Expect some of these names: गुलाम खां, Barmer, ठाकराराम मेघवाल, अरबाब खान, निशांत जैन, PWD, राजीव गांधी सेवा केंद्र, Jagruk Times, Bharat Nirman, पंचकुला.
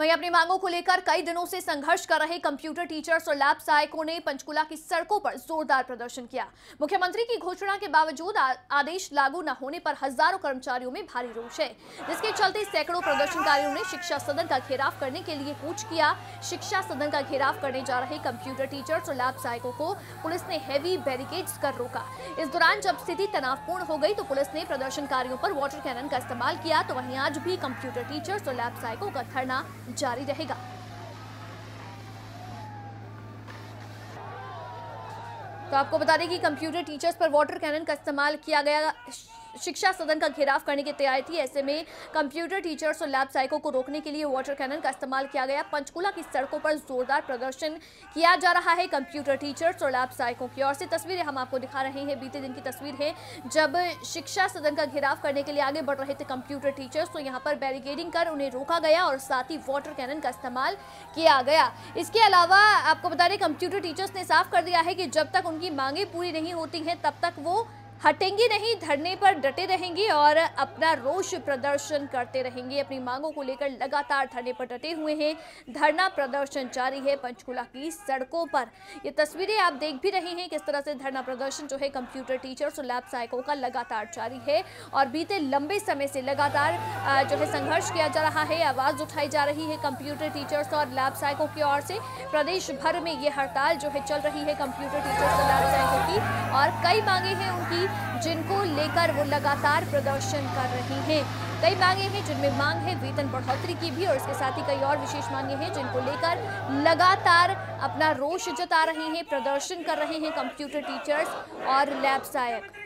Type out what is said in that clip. वहीं अपनी मांगों को लेकर कई दिनों से संघर्ष कर रहे कंप्यूटर टीचर्स और लैब सहायकों ने पंचकुला की सड़कों पर जोरदार प्रदर्शन किया। मुख्यमंत्री की घोषणा के बावजूद आदेश लागू न होने पर हजारों कर्मचारियों में भारी रोष है, जिसके चलते सैकड़ों प्रदर्शनकारियों ने शिक्षा सदन का घेराव करने के लिए कूच किया। शिक्षा सदन का घेराव करने जा रहे कंप्यूटर टीचर्स और लैब सहायकों को पुलिस ने हैवी बैरिकेड्स कर रोका। इस दौरान जब स्थिति तनावपूर्ण हो गई तो पुलिस ने प्रदर्शनकारियों पर वाटर कैनन का इस्तेमाल किया। तो वहीं आज भी कंप्यूटर टीचर्स और लैब सहायकों का धरना जारी रहेगा। तो आपको बता दें कि कंप्यूटर टीचर्स पर वाटर कैनन का इस्तेमाल किया गया। शिक्षा सदन का घेराव करने की तैयारी थी, ऐसे में कंप्यूटर टीचर्स और लैब सहायकों को रोकने के लिए वाटर कैनन का इस्तेमाल किया गया। पंचकुला की सड़कों पर जोरदार प्रदर्शन किया जा रहा है कंप्यूटर टीचर्स और लैब सहायकों की ओर से। तस्वीरें हम आपको दिखा रहे हैं, बीते दिन की तस्वीर है जब शिक्षा सदन का घेराव करने के लिए आगे बढ़ रहे थे कंप्यूटर टीचर्स, तो यहाँ पर बैरिकेडिंग कर उन्हें रोका गया और साथ ही वाटर कैनन का इस्तेमाल किया गया। इसके अलावा आपको बता दें कंप्यूटर टीचर्स ने साफ कर दिया है कि जब तक उनकी मांगें पूरी नहीं होती हैं तब तक वो हटेंगी नहीं, धरने पर डटे रहेंगे और अपना रोष प्रदर्शन करते रहेंगे। अपनी मांगों को लेकर लगातार धरने पर डटे हुए हैं, धरना प्रदर्शन जारी है पंचकुला की सड़कों पर। ये तस्वीरें आप देख भी रहे हैं किस तरह से धरना प्रदर्शन जो है कंप्यूटर टीचर्स और लैब सहायकों का लगातार जारी है और बीते लंबे समय से लगातार जो है संघर्ष किया जा रहा है। आवाज़ उठाई जा रही है कंप्यूटर टीचर्स और लैब सहायकों की ओर से। प्रदेश भर में ये हड़ताल जो है चल रही है कंप्यूटर टीचर्स और लैब सहायकों की और कई मांगे हैं उनकी जिनको लेकर वो लगातार प्रदर्शन कर रही हैं। कई मांगे हैं जिनमें मांग है वेतन बढ़ोतरी की भी और इसके साथ ही कई और विशेष मांगे हैं जिनको लेकर लगातार अपना रोष जता रहे हैं, प्रदर्शन कर रहे हैं कंप्यूटर टीचर्स और लैब सहायक।